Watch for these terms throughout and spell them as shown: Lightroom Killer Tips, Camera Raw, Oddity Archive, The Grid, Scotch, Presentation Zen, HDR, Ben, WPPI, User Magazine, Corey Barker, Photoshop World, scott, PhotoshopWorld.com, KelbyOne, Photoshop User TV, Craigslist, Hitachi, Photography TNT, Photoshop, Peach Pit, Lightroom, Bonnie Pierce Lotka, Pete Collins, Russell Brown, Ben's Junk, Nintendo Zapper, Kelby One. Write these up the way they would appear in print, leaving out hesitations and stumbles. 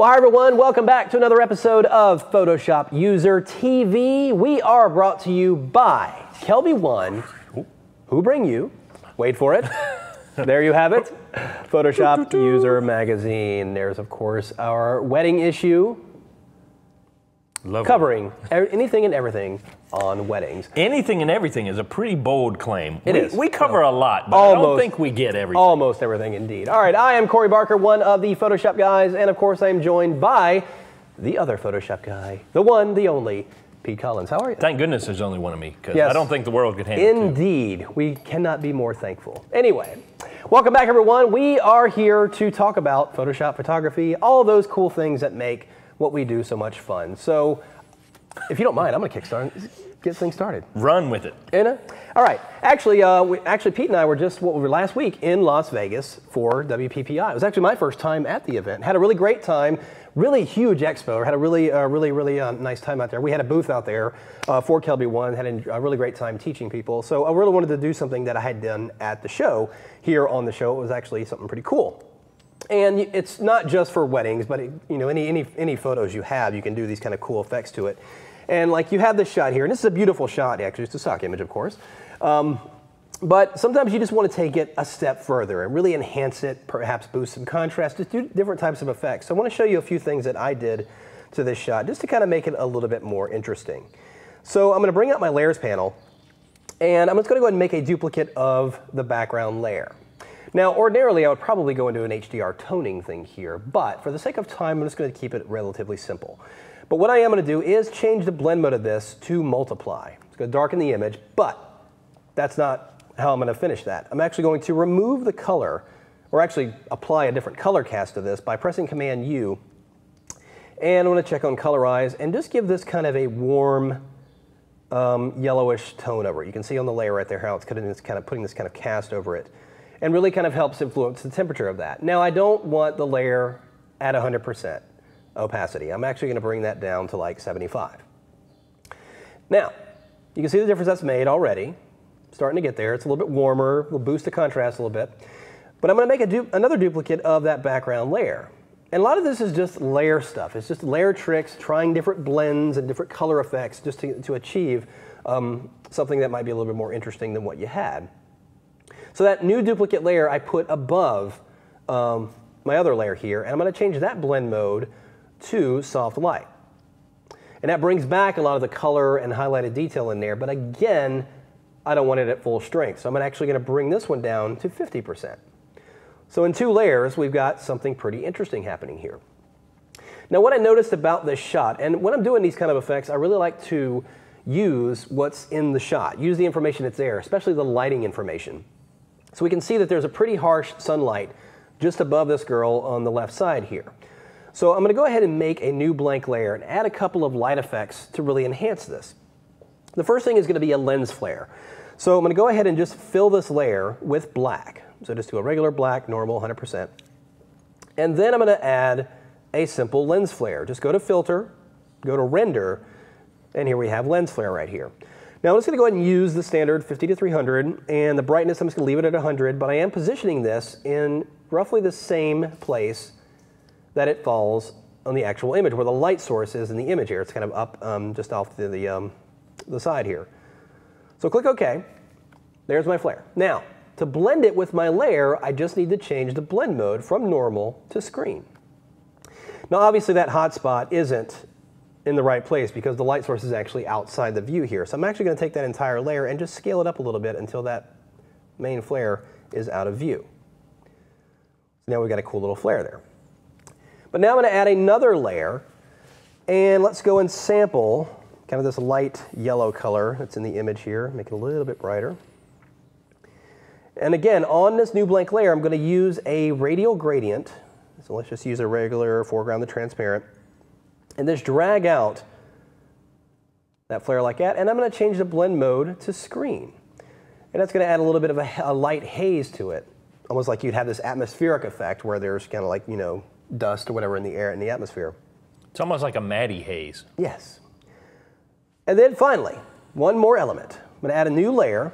Well, hi everyone, welcome back to another episode of Photoshop User TV. We are brought to you by Kelby One, who bring you, wait for it, there you have it, Photoshop User Magazine. There's, of course, our wedding issue. Lovely. Covering anything and everything on weddings. Anything and everything is a pretty bold claim. It is. We cover a lot, but I don't think we get everything. Almost everything, indeed. All right, I am Corey Barker, one of the Photoshop guys, and of course I am joined by the other Photoshop guy, the one, the only, Pete Collins. How are you? Thank goodness there's only one of me, because I don't think the world could handle it. Indeed. We cannot be more thankful. Anyway, welcome back, everyone. We are here to talk about Photoshop photography, all those cool things that make what we do so much fun. So, if you don't mind, I'm gonna get things started. Run with it. All right, actually, Pete and I were last week in Las Vegas for WPPI. It was actually my first time at the event. Had a really great time, really huge expo. Had a really, really nice time out there. We had a booth out there for Kelby One, had a really great time teaching people. So I really wanted to do something that I had done at the show, here on the show. It was actually something pretty cool. And it's not just for weddings, but it, you know, any photos you have, you can do these kind of cool effects to it. And like you have this shot here, and this is a beautiful shot, actually. It's a stock image, of course. But sometimes you just want to take it a step further and really enhance it, perhaps boost some contrast, just do different types of effects. So I want to show you a few things that I did to this shot, just to kind of make it a little bit more interesting. So I'm going to bring out my layers panel, and I'm just going to go ahead and make a duplicate of the background layer. Now, ordinarily, I would probably go into an HDR toning thing here, but for the sake of time, I'm just going to keep it relatively simple. But what I am going to do is change the blend mode of this to multiply. It's going to darken the image, but that's not how I'm going to finish that. I'm actually going to remove the color, or actually apply a different color cast to this by pressing Command U. And I'm going to check on Colorize and just give this kind of a warm yellowish tone over it. You can see on the layer right there how it's kind of putting this kind of cast over it, and really kind of helps influence the temperature of that. Now, I don't want the layer at 100% opacity. I'm actually gonna bring that down to like 75. Now, you can see the difference that's made already. Starting to get there, it's a little bit warmer, we'll boost the contrast a little bit. But I'm gonna make another duplicate of that background layer. And a lot of this is just layer stuff. It's just layer tricks, trying different blends and different color effects just to achieve something that might be a little bit more interesting than what you had. So that new duplicate layer I put above my other layer here, and I'm going to change that blend mode to soft light. And that brings back a lot of the color and highlighted detail in there, but again, I don't want it at full strength. So I'm actually going to bring this one down to 50%. So in two layers, we've got something pretty interesting happening here. Now, what I noticed about this shot, and when I'm doing these kind of effects, I really like to use what's in the shot, use the information that's there, especially the lighting information. So we can see that there's a pretty harsh sunlight just above this girl on the left side here. So I'm going to go ahead and make a new blank layer and add a couple of light effects to really enhance this. The first thing is going to be a lens flare. So I'm going to go ahead and just fill this layer with black. So just do a regular black, normal, 100%. And then I'm going to add a simple lens flare. Just go to Filter, go to Render, and here we have lens flare right here. Now I'm just going to go ahead and use the standard 50 to 300, and the brightness I'm just going to leave it at 100, but I am positioning this in roughly the same place that it falls on the actual image, where the light source is in the image here. It's kind of up just off to the side here. So click OK. There's my flare. Now, to blend it with my layer, I just need to change the blend mode from normal to screen. Now obviously that hotspot isn't in the right place because the light source is actually outside the view here. So I'm actually going to take that entire layer and just scale it up a little bit until that main flare is out of view. So now we've got a cool little flare there. But now I'm going to add another layer, and let's go and sample kind of this light yellow color that's in the image here, make it a little bit brighter. And again, on this new blank layer, I'm going to use a radial gradient. So let's just use a regular foreground to transparent, and just drag out that flare like that, and I'm going to change the blend mode to screen. And that's going to add a little bit of a light haze to it, almost like you'd have this atmospheric effect where there's kind of like, you know, dust or whatever in the air, in the atmosphere. It's almost like a matte haze. Yes. And then finally, one more element. I'm going to add a new layer,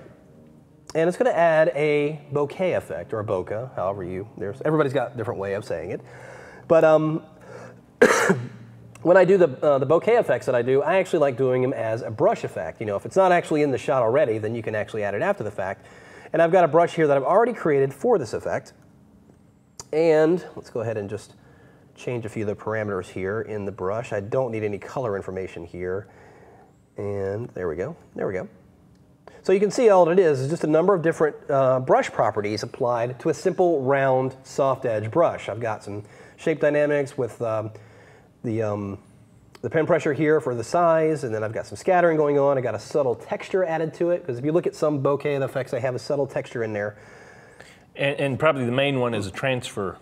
and it's going to add a bokeh effect, or a bokeh, however you, everybody's got a different way of saying it. But When I do the bokeh effects that I do, I actually like doing them as a brush effect. You know, if it's not actually in the shot already, then you can actually add it after the fact. And I've got a brush here that I've already created for this effect. And let's go ahead and just change a few of the parameters here in the brush. I don't need any color information here. And there we go. There we go. So you can see all it is just a number of different brush properties applied to a simple, round, soft edge brush. I've got some shape dynamics with the pen pressure here for the size, and then I've got some scattering going on. I got a subtle texture added to it, because if you look at some bokeh effects, they have a subtle texture in there. And probably the main one is a transfer.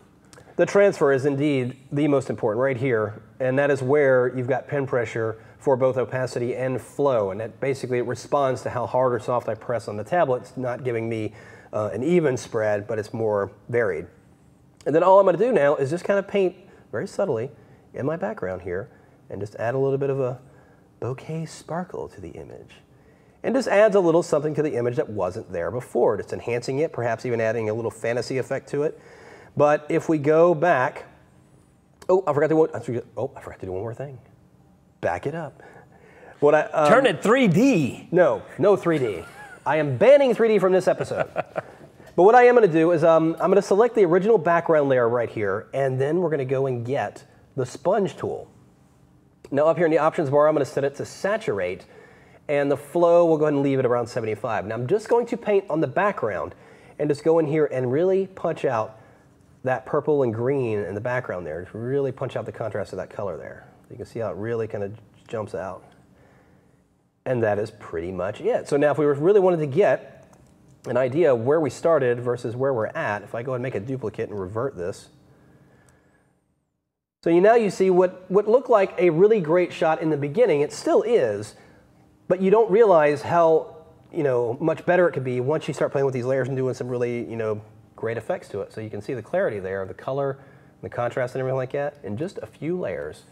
The transfer is indeed the most important right here, and that is where you've got pen pressure for both opacity and flow, and that basically it responds to how hard or soft I press on the tablet. It's not giving me an even spread, but it's more varied. And then all I'm going to do now is just kind of paint very subtly in my background here and just add a little bit of a bokeh sparkle to the image. And just adds a little something to the image that wasn't there before, just enhancing it, perhaps even adding a little fantasy effect to it. But if we go back, I forgot to do one more thing. Back it up. What I, turn it 3D. No, no 3D. I am banning 3D from this episode. But what I am going to do is I'm going to select the original background layer right here, and then we're going to go and get the sponge tool. Now up here in the options bar, I'm going to set it to saturate, and the flow, we'll go ahead and leave it around 75. Now I'm just going to paint on the background and just go in here and really punch out that purple and green in the background there. Just really punch out the contrast of that color there. You can see how it really kind of jumps out. And that is pretty much it. So now if we really wanted to get an idea of where we started versus where we're at, if I go ahead and make a duplicate and revert this, so now you see what looked like a really great shot in the beginning. It still is, but you don't realize how much better it could be once you start playing with these layers and doing some really great effects to it. So you can see the clarity there, the color, and the contrast and everything like that in just a few layers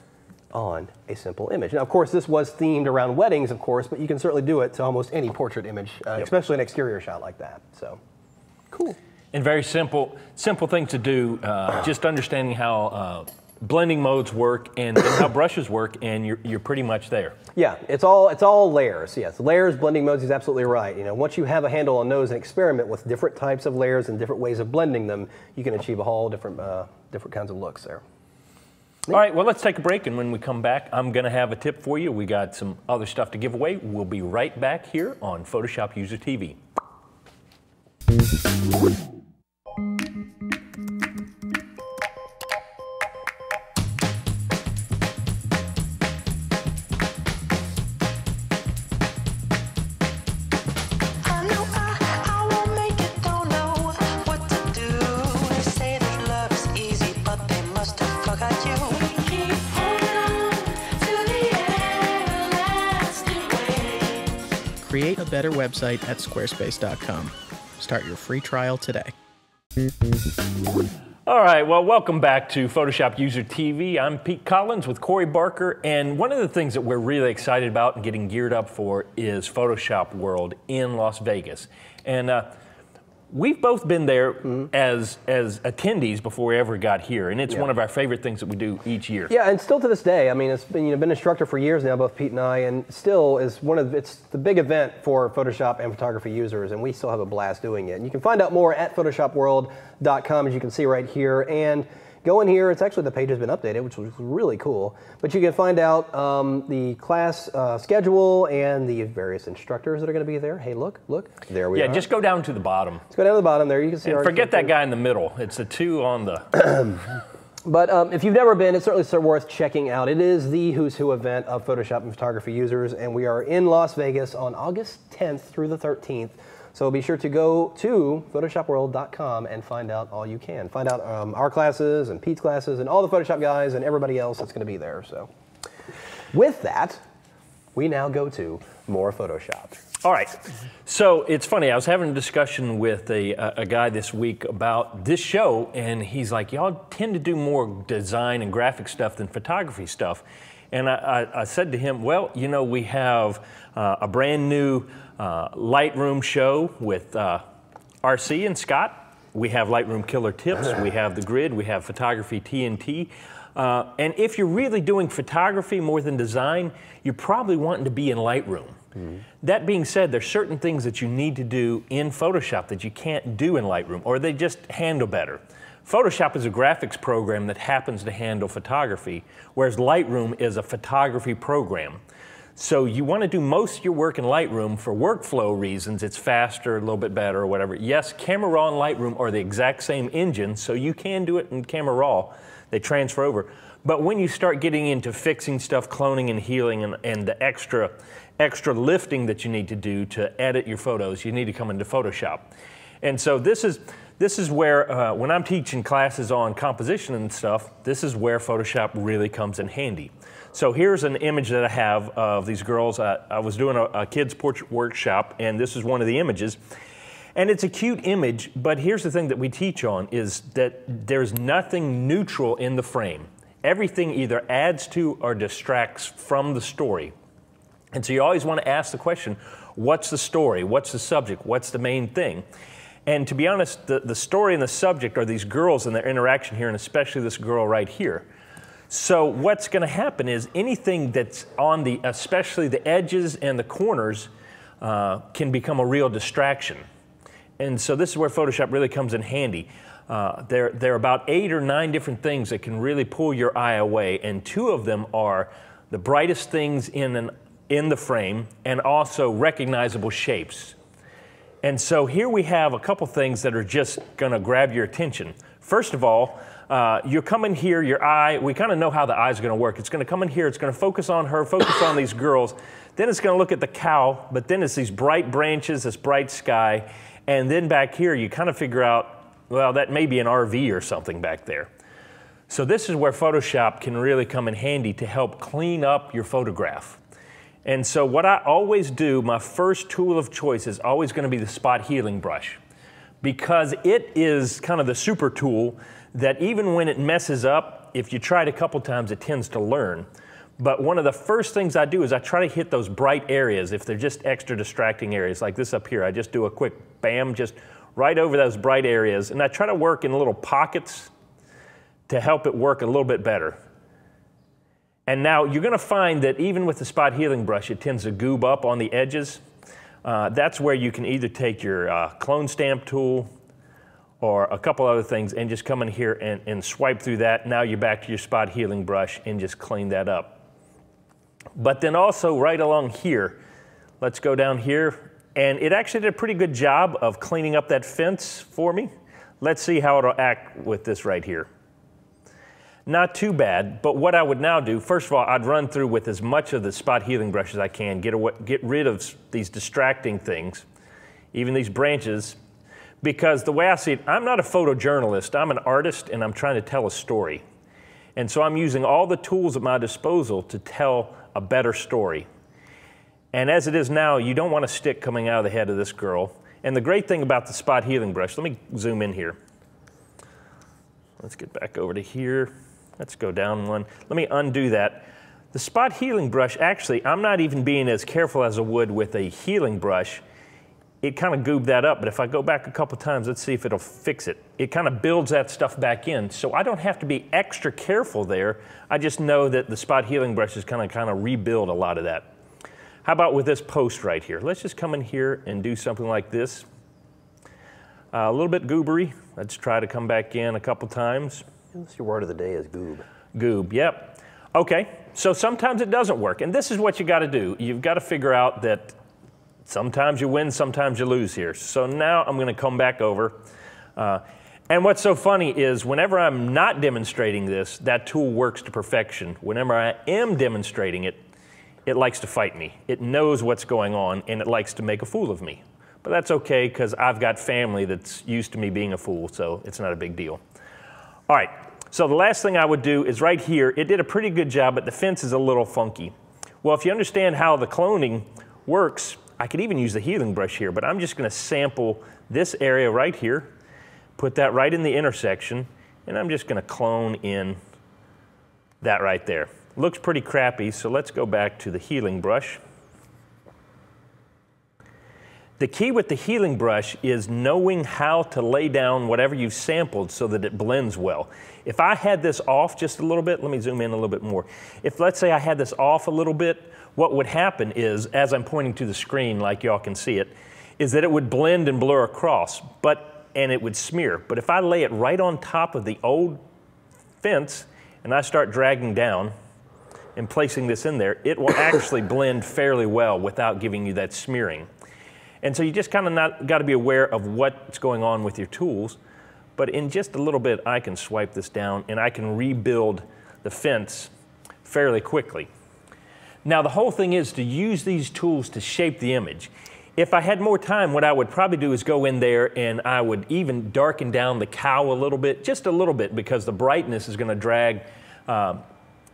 on a simple image. Now, of course, this was themed around weddings, of course, but you can certainly do it to almost any portrait image, especially an exterior shot like that. So, cool. And very simple thing to do, just understanding how blending modes work and how brushes work, and you're pretty much there. Yeah, it's all layers. Yes, layers, blending modes is absolutely right. You know, once you have a handle on those and experiment with different types of layers and different ways of blending them, you can achieve a whole different kinds of looks there. All right, well, let's take a break, and when we come back, I'm going to have a tip for you. We got some other stuff to give away. We'll be right back here on Photoshop User TV. Create a better website at squarespace.com. Start your free trial today. All right, well, welcome back to Photoshop User TV. I'm Pete Collins with Corey Barker, and one of the things that we're really excited about and getting geared up for is Photoshop World in Las Vegas. And we've both been there as attendees before we ever got here, and it's one of our favorite things that we do each year. Yeah, and still to this day, I mean, it's been an instructor for years now, both Pete and I, and still is it's the big event for Photoshop and photography users, and we still have a blast doing it. And you can find out more at PhotoshopWorld.com, as you can see right here, and go in here. It's actually, the page has been updated, which was really cool, but you can find out the class schedule and the various instructors that are going to be there. Hey, look, there we are. Yeah, just go down to the bottom. Let's go down to the bottom there. You can see our forget that guy in the middle. It's the two on the... But if you've never been, it's certainly worth checking out. It is the who's who event of Photoshop and photography users, and we are in Las Vegas on August 10th through the 13th. So be sure to go to PhotoshopWorld.com and find out all you can. Find out our classes and Pete's classes and all the Photoshop guys and everybody else that's going to be there. So with that, we now go to more Photoshop. All right. So it's funny. I was having a discussion with a guy this week about this show, and he's like, y'all tend to do more design and graphic stuff than photography stuff. And I said to him, well, you know, we have a brand new Lightroom show with RC and Scott. We have Lightroom Killer Tips. We have The Grid. We have Photography TNT. And if you're really doing photography more than design, you're probably wanting to be in Lightroom. Mm-hmm. That being said, there's certain things that you need to do in Photoshop that you can't do in Lightroom, or they just handle better. Photoshop is a graphics program that happens to handle photography, whereas Lightroom is a photography program. So you want to do most of your work in Lightroom for workflow reasons. It's faster, a little bit better, or whatever. Yes, Camera Raw and Lightroom are the exact same engine, so you can do it in Camera Raw. They transfer over. But when you start getting into fixing stuff, cloning and healing, and the extra lifting that you need to do to edit your photos, you need to come into Photoshop. And so this is where, when I'm teaching classes on composition and stuff, this is where Photoshop really comes in handy. So here's an image that I have of these girls. I was doing a kids' portrait workshop, and this is one of the images. And it's a cute image, but here's the thing that we teach on, is that there's nothing neutral in the frame. Everything either adds to or distracts from the story. And so you always want to ask the question, what's the story? What's the subject? What's the main thing? And to be honest, the story and the subject are these girls and their interaction here, and especially this girl right here. So what's going to happen is anything that's on the, especially the edges and the corners, can become a real distraction. And so this is where Photoshop really comes in handy. There are about 8 or 9 different things that can really pull your eye away, and 2 of them are the brightest things in the frame and also recognizable shapes. And so here we have a couple things that are just going to grab your attention. First of all, you come in here, your eye, we kind of know how the eye's going to work. It's going to come in here, it's going to focus on her, focus on these girls, then it's going to look at the cow, but then it's these bright branches, this bright sky, and then back here you kind of figure out, well, that may be an RV or something back there. So this is where Photoshop can really come in handy to help clean up your photograph. And so what I always do, my first tool of choice is always going to be the spot healing brush, because it is kind of the super tool that even when it messes up, if you try it a couple times, it tends to learn. But one of the first things I do is I try to hit those bright areas if they're just extra distracting areas, like this up here. I just do a quick bam, just right over those bright areas. And I try to work in little pockets to help it work a little bit better. And now you're going to find that even with the spot healing brush, it tends to goob up on the edges. That's where you can either take your clone stamp tool or a couple other things and just come in here and swipe through that. Now you're back to your spot healing brush and just clean that up. But then also right along here, let's go down here, and it actually did a pretty good job of cleaning up that fence for me. Let's see how it'll act with this right here. Not too bad, but what I would now do, first of all, I'd run through with as much of the spot healing brush as I can, get rid of these distracting things, even these branches. Because the way I see it, I'm not a photojournalist, I'm an artist and I'm trying to tell a story. And so I'm using all the tools at my disposal to tell a better story. And as it is now, you don't want a stick coming out of the head of this girl. And the great thing about the spot healing brush, let me zoom in here. Let's get back over to here. Let's go down one. Let me undo that. The spot healing brush, actually, I'm not even being as careful as I would with a healing brush. It kind of goobed that up, but if I go back a couple times, let's see if it'll fix it. It kind of builds that stuff back in, so I don't have to be extra careful there. I just know that the spot healing brush is kind of rebuild a lot of that. How about with this post right here? Let's just come in here and do something like this. A little bit goobery. Let's try to come back in a couple times. What's your word of the day is goob. Goob, yep. Okay, so sometimes it doesn't work, and this is what you got to do. You've got to figure out that sometimes you win, sometimes you lose here. So now I'm going to come back over. And what's so funny is whenever I'm not demonstrating this, that tool works to perfection. Whenever I am demonstrating it, it likes to fight me. It knows what's going on, and it likes to make a fool of me. But that's okay, because I've got family that's used to me being a fool, so it's not a big deal. All right, so the last thing I would do is right here. It did a pretty good job, but the fence is a little funky. Well, if you understand how the cloning works, I could even use the healing brush here, but I'm just going to sample this area right here, put that right in the intersection, and I'm just going to clone in that right there. Looks pretty crappy, so let's go back to the healing brush. The key with the healing brush is knowing how to lay down whatever you've sampled so that it blends well. If I had this off just a little bit, let me zoom in a little bit more. If let's say I had this off a little bit, what would happen is, as I'm pointing to the screen like y'all can see it, is that it would blend and blur across, and it would smear. But if I lay it right on top of the old fence and I start dragging down and placing this in there, it will actually blend fairly well without giving you that smearing. And so you just kind of got to be aware of what's going on with your tools. But in just a little bit, I can swipe this down and I can rebuild the fence fairly quickly. Now the whole thing is to use these tools to shape the image. If I had more time, what I would probably do is go in there and I would even darken down the cow a little bit, just a little bit, because the brightness is going to drag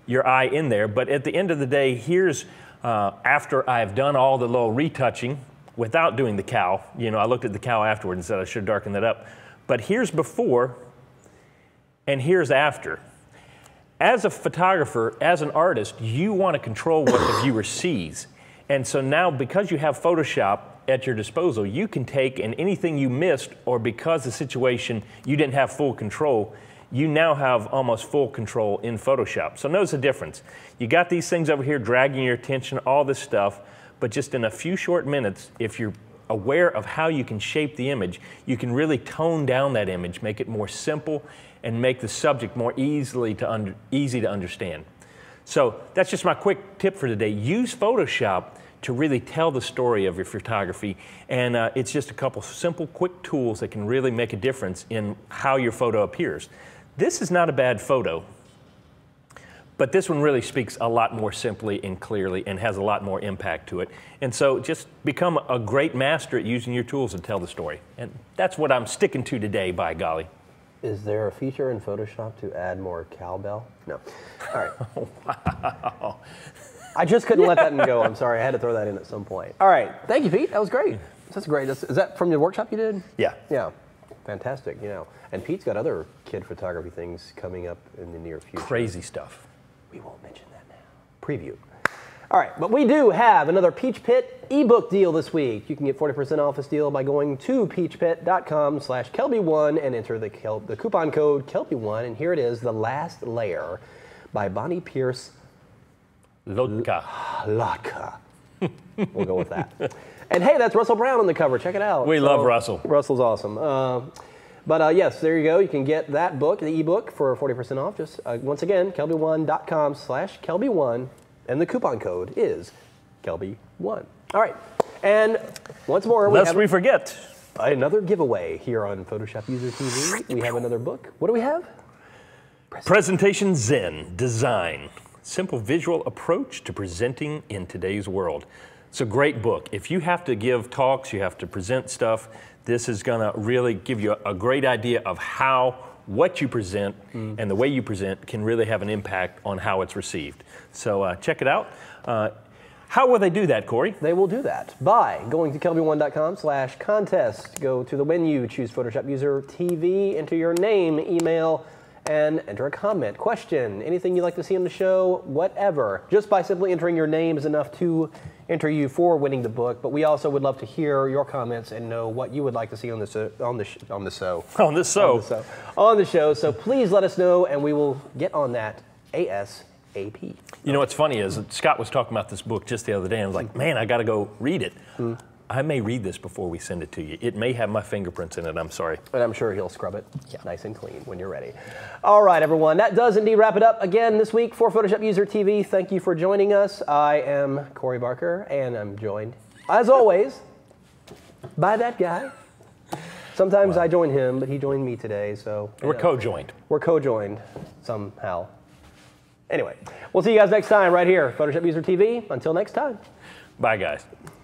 your eye in there. But at the end of the day, here's after I've done all the little retouching, without doing the cow. You know, I looked at the cow afterward and said I should darken that up. But here's before and here's after. As a photographer, as an artist, you want to control what the viewer sees. And so now, because you have Photoshop at your disposal, you can take, and anything you missed, or because the situation you didn't have full control, you now have almost full control in Photoshop. So notice the difference. You got these things over here dragging your attention, all this stuff. But just in a few short minutes, if you're aware of how you can shape the image, you can really tone down that image, make it more simple, and make the subject more easy to understand. So that's just my quick tip for today. Use Photoshop to really tell the story of your photography. And it's just a couple simple, quick tools that can really make a difference in how your photo appears. This is not a bad photo. But this one really speaks a lot more simply and clearly and has a lot more impact to it. And so just become a great master at using your tools to tell the story. And that's what I'm sticking to today, by golly. Is there a feature in Photoshop to add more cowbell? No. All right. Oh, wow. I just couldn't let that one go. I'm sorry. I had to throw that in at some point. All right. Thank you, Pete. That was great. That's great. Is that from your workshop you did? Yeah. Yeah. Fantastic. You know, and Pete's got other kid photography things coming up in the near future. Crazy stuff. We won't mention that now. Preview. All right, but we do have another Peach Pit ebook deal this week. You can get 40% off this deal by going to peachpit.com/Kelby1 and enter the coupon code Kelby1. And here it is, The Last Layer by Bonnie Pierce Lotka. We'll go with that. And hey, that's Russell Brown on the cover. Check it out. We love Russell. Russell's awesome. But yes, there you go. You can get that book, the ebook, for 40% off. Just once again, kelby1.com/Kelby1, and the coupon code is Kelby1. All right, and once more, lest we forget another giveaway here on Photoshop User TV. We have another book. What do we have? Presentation Zen Design: Simple Visual Approach to Presenting in Today's World. It's a great book. If you have to give talks, you have to present stuff, this is going to really give you a great idea of how what you present and the way you present can really have an impact on how it's received. So check it out. How will they do that, Corey? They will do that by going to kelby1.com/contest. Go to the menu, choose Photoshop User TV, enter your name, email, and enter a comment, question, anything you'd like to see on the show, whatever. Just by simply entering your name is enough to enter you for winning the book, but we also would love to hear your comments and know what you would like to see on the show. So please let us know, and we will get on that ASAP. You know what's funny is Scott was talking about this book just the other day, and I was like, man, I got to go read it. I may read this before we send it to you. It may have my fingerprints in it, I'm sorry. But I'm sure he'll scrub it nice and clean when you're ready. All right, everyone, that does indeed wrap it up again this week for Photoshop User TV. Thank you for joining us. I am Corey Barker, and I'm joined, as always, by that guy. Sometimes I join him, but he joined me today, so. We're co-joined. We're co-joined somehow. Anyway, we'll see you guys next time right here, Photoshop User TV. Until next time. Bye, guys.